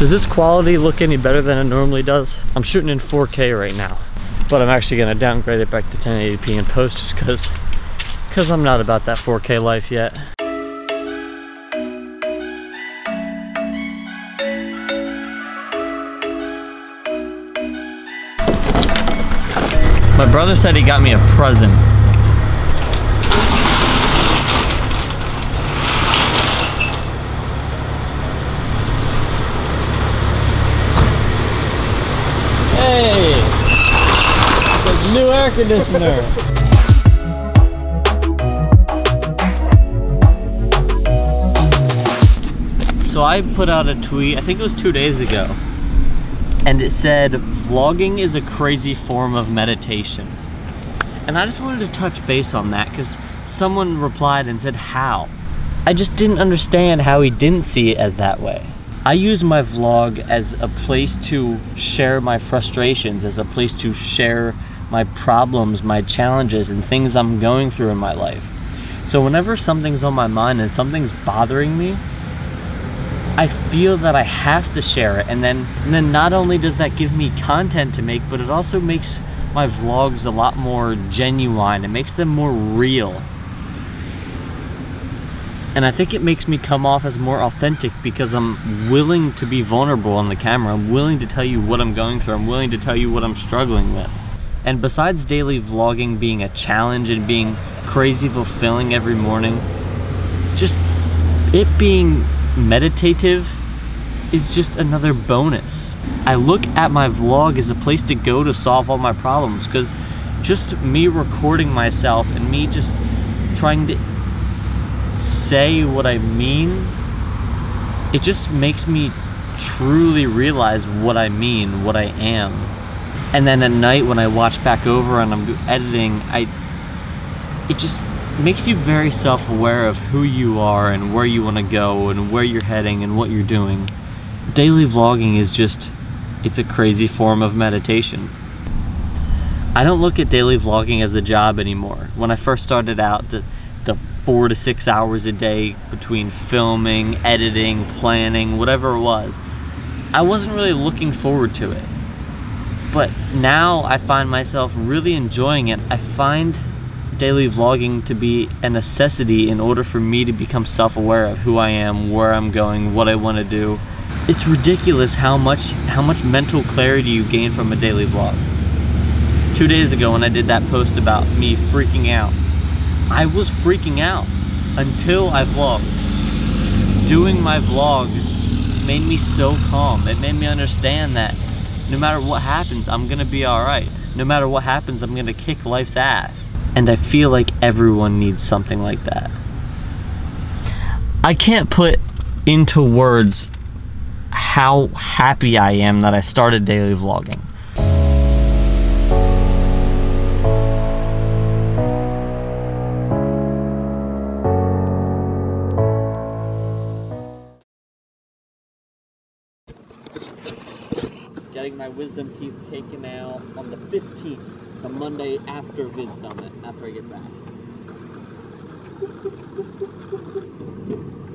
Does this quality look any better than it normally does? I'm shooting in 4K right now, but I'm actually gonna downgrade it back to 1080p in post just cause I'm not about that 4K life yet. My brother said he got me a present. Hey, it's a new air conditioner. So I put out a tweet, I think it was 2 days ago, and it said, vlogging is a crazy form of meditation. And I just wanted to touch base on that because someone replied and said, how? I just didn't understand how he didn't see it as that way. I use my vlog as a place to share my frustrations, as a place to share my problems, my challenges, and things I'm going through in my life. So whenever something's on my mind and something's bothering me, I feel that I have to share it, and then not only does that give me content to make, but it also makes my vlogs a lot more genuine. It makes them more real, and I think it makes me come off as more authentic because I'm willing to be vulnerable on the camera. I'm willing to tell you what I'm going through. I'm willing to tell you what I'm struggling with. And besides daily vlogging being a challenge and being crazy fulfilling every morning, just it being meditative is just another bonus. I look at my vlog as a place to go to solve all my problems, because just me recording myself and me just trying to say what I mean, it just makes me truly realize what I mean, what I am. And then at night when I watch back over and I'm editing, it just makes you very self-aware of who you are and where you want to go and where you're heading and what you're doing. Daily vlogging is just, it's a crazy form of meditation. I don't look at daily vlogging as a job anymore. When I first started out, the 4 to 6 hours a day between filming, editing, planning, whatever it was, I wasn't really looking forward to it. But now I find myself really enjoying it. I find daily vlogging to be a necessity in order for me to become self-aware of who I am, where I'm going, what I want to do. It's ridiculous how much mental clarity you gain from a daily vlog. 2 days ago when I did that post about me freaking out, I was freaking out until I vlogged. Doing my vlog made me so calm. It made me understand that no matter what happens, I'm gonna be alright. No matter what happens, I'm gonna kick life's ass. And I feel like everyone needs something like that. I can't put into words how happy I am that I started daily vlogging. Getting my wisdom teeth taken out on the 15th. The Monday after Vid Summit, after I get back.